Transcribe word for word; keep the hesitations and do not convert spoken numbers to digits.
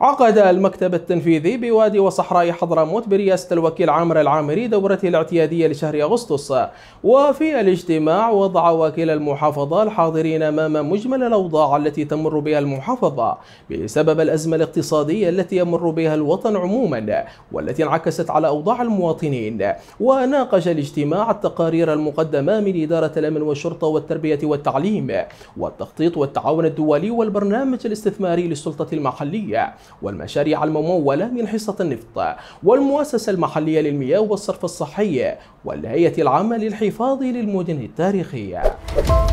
عقد المكتب التنفيذي بوادي وصحراء حضرموت برئاسة الوكيل عامر العامري دورته الاعتيادية لشهر أغسطس، وفي الاجتماع وضع وكيل المحافظة الحاضرين أمام مجمل الأوضاع التي تمر بها المحافظة بسبب الأزمة الاقتصادية التي يمر بها الوطن عموما والتي انعكست على أوضاع المواطنين. وناقش الاجتماع التقارير المقدمة من إدارة الأمن والشرطة والتربية والتعليم والتخطيط والتعاون الدولي والبرنامج الاستثماري للسلطة المحلية والمشاريع الممولة من حصة النفط والمؤسسة المحلية للمياه والصرف الصحي والهيئة العامة للحفاظ للمدن التاريخية.